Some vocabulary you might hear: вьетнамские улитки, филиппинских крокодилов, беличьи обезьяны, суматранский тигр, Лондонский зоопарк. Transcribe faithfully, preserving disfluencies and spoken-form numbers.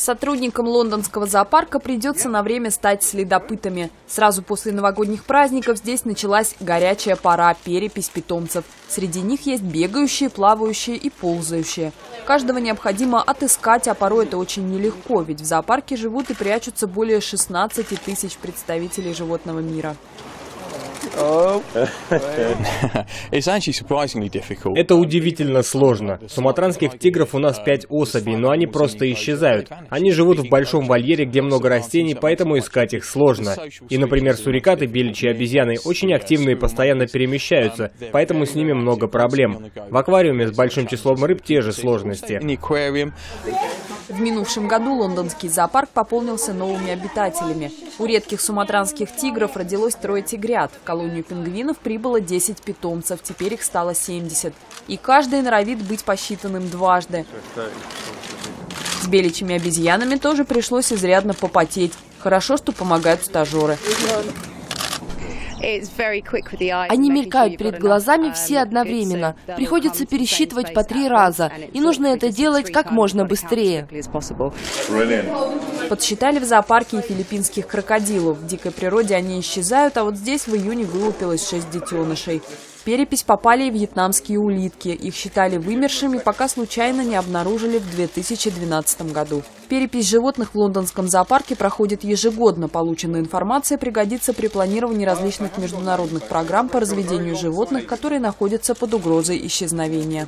Сотрудникам лондонского зоопарка придется на время стать следопытами. Сразу после новогодних праздников здесь началась горячая пора, перепись питомцев. Среди них есть бегающие, плавающие и ползающие. Каждого необходимо отыскать, а порой это очень нелегко, ведь в зоопарке живут и прячутся более шестнадцати тысяч представителей животного мира. Это удивительно сложно. Суматранских тигров у нас пять особей, но они просто исчезают. Они живут в большом вольере, где много растений, поэтому искать их сложно. И, например, сурикаты, беличьи обезьяны очень активны и постоянно перемещаются, поэтому с ними много проблем. В аквариуме с большим числом рыб те же сложности. В минувшем году лондонский зоопарк пополнился новыми обитателями. У редких суматранских тигров родилось трое тигрят. В колонию пингвинов прибыло десять питомцев, теперь их стало семьдесят. И каждый норовит быть посчитанным дважды. С беличьими обезьянами тоже пришлось изрядно попотеть. Хорошо, что помогают стажеры. Они мелькают перед глазами все одновременно. Приходится пересчитывать по три раза. И нужно это делать как можно быстрее. Подсчитали в зоопарке и филиппинских крокодилов. В дикой природе они исчезают, а вот здесь в июне вылупилось шесть детенышей. В перепись попали и вьетнамские улитки. Их считали вымершими, пока случайно не обнаружили в две тысячи двенадцатом году. Перепись животных в лондонском зоопарке проходит ежегодно. Полученная информация пригодится при планировании различных международных программ по разведению животных, которые находятся под угрозой исчезновения.